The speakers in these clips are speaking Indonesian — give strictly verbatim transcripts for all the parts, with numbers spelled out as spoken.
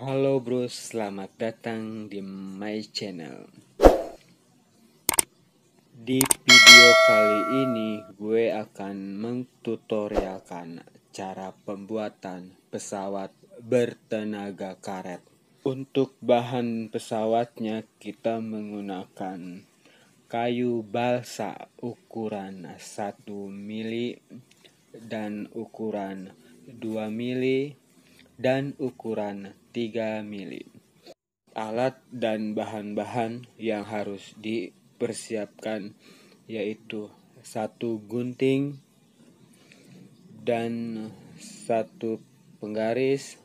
Halo bro, selamat datang di my channel. Di video kali ini gue akan mentutorialkan cara pembuatan pesawat bertenaga karet. Untuk bahan pesawatnya kita menggunakan kayu balsa ukuran satu mili dan ukuran dua mili dan ukuran tiga mili. Alat dan bahan-bahan yang harus dipersiapkan yaitu satu gunting dan satu penggaris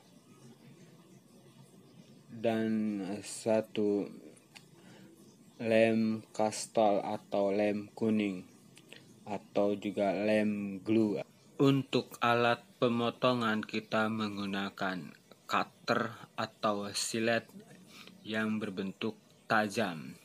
dan satu lem kastol atau lem kuning atau juga lem glue. Untuk alat pemotongan kita menggunakan cutter atau silet yang berbentuk tajam,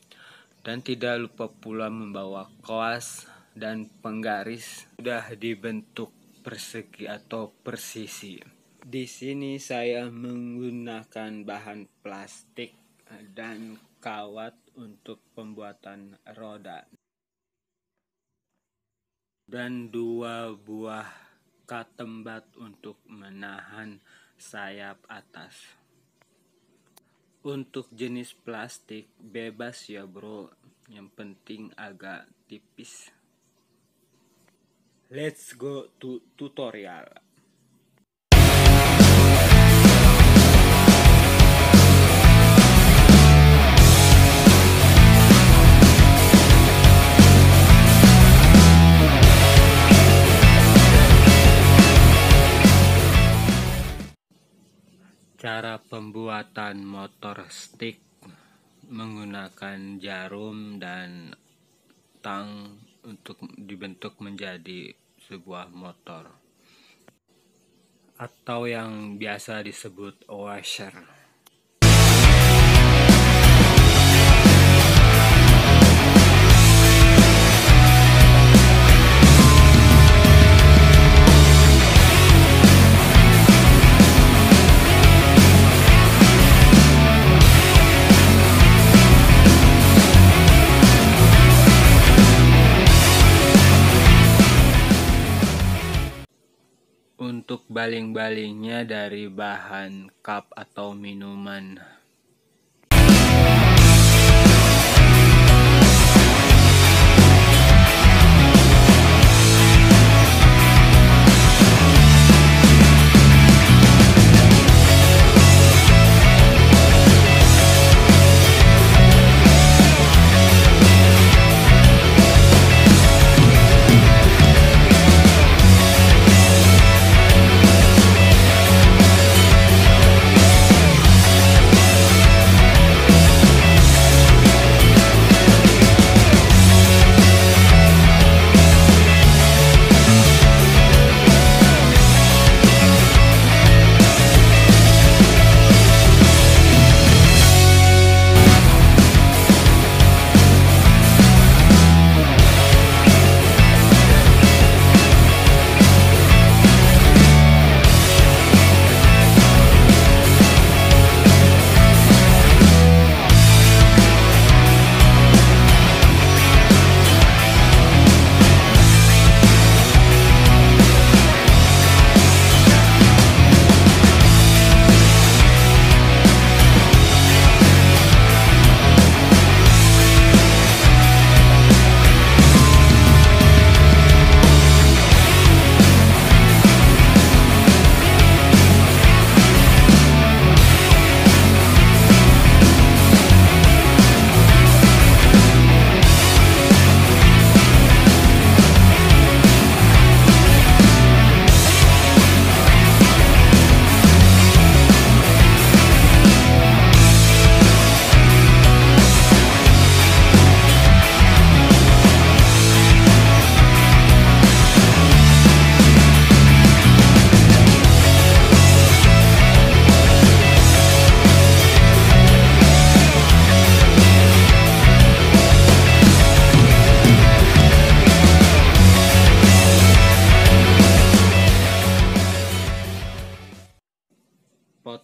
dan tidak lupa pula membawa koas dan penggaris sudah dibentuk persegi atau persisi. Di sini saya menggunakan bahan plastik dan kawat untuk pembuatan roda dan dua buah katembat untuk menahan sayap atas. Untuk jenis plastik bebas ya bro, yang penting agak tipis. Let's go to tutorial. Cara pembuatan motor stick menggunakan jarum dan tang untuk dibentuk menjadi sebuah motor atau yang biasa disebut washer. Untuk baling-balingnya dari bahan cup atau minuman.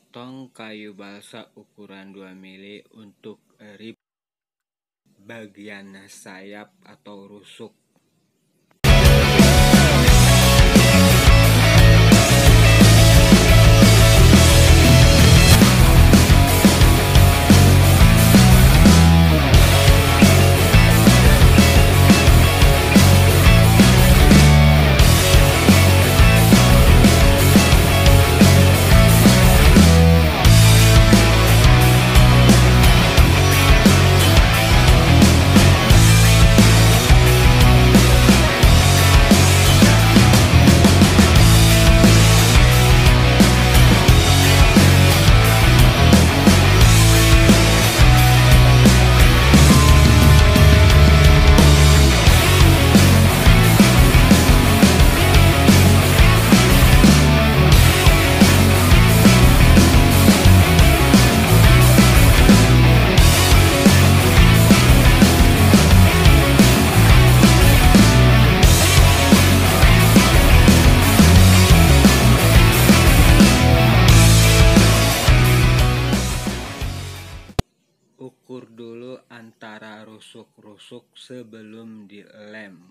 Potong kayu balsa ukuran dua mili untuk rib bagian sayap atau rusuk. Ukur dulu antara rusuk-rusuk sebelum dilem,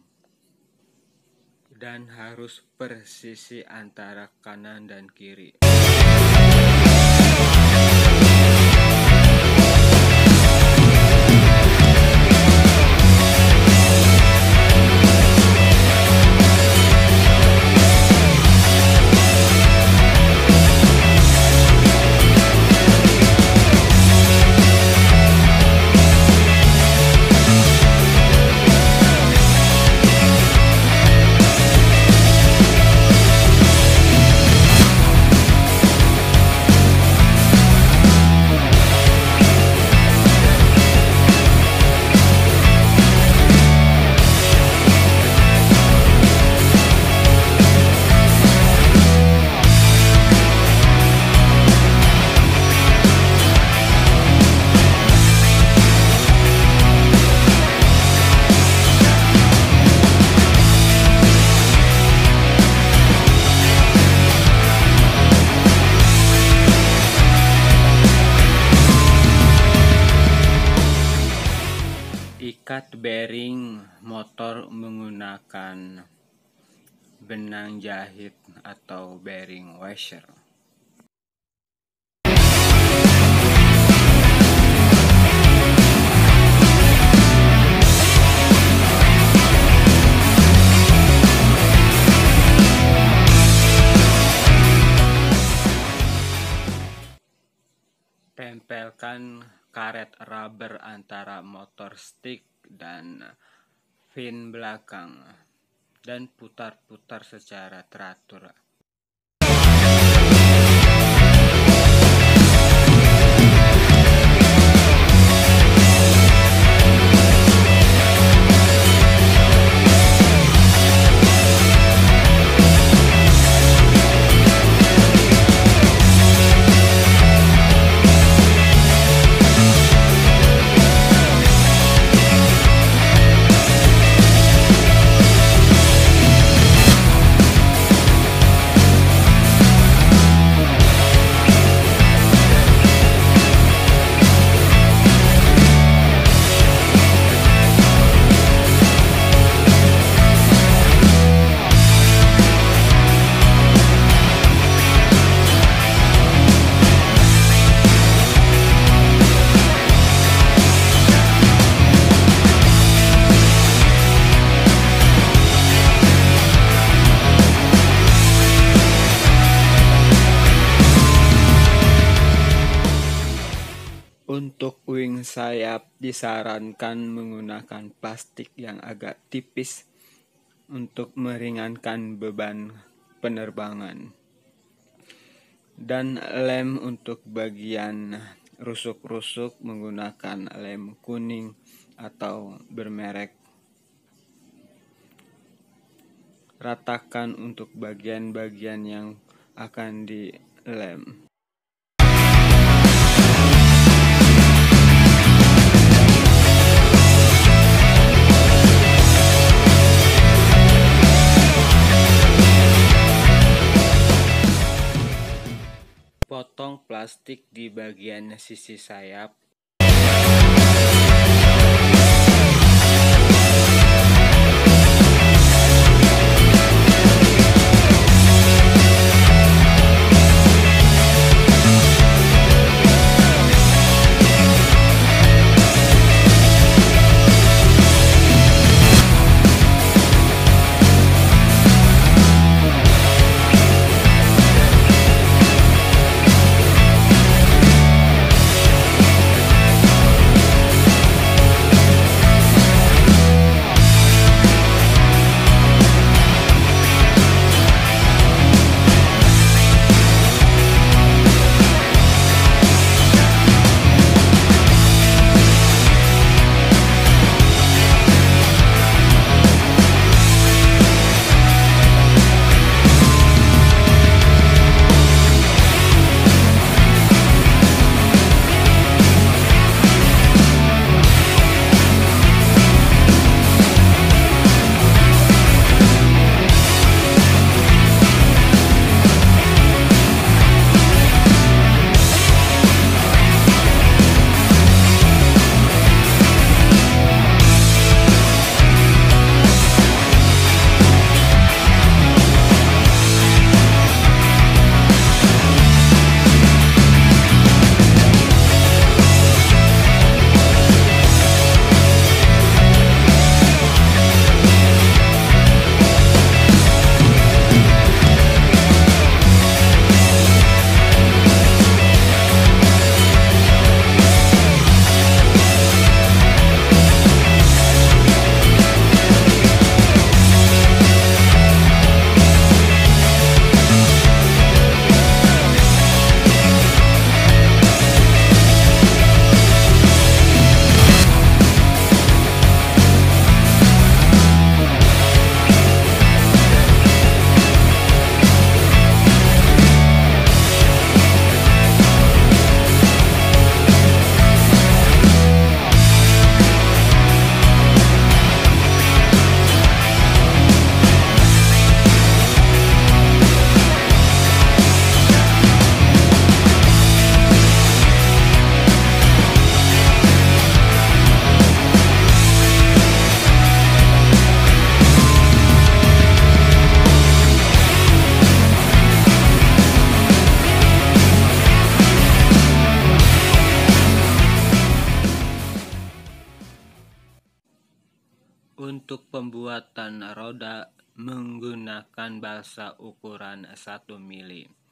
dan harus persisi antara kanan dan kiri. Ikat bearing motor menggunakan benang jahit atau bearing washer. Tempelkan karet rubber antara motor stick dan fin belakang dan putar-putar secara teratur. Untuk wing sayap disarankan menggunakan plastik yang agak tipis untuk meringankan beban penerbangan. Dan lem untuk bagian rusuk-rusuk menggunakan lem kuning atau bermerek. Ratakan untuk bagian-bagian yang akan dilem. plastik di bagian sisi sayap. Untuk pembuatan roda menggunakan balsa ukuran satu mili.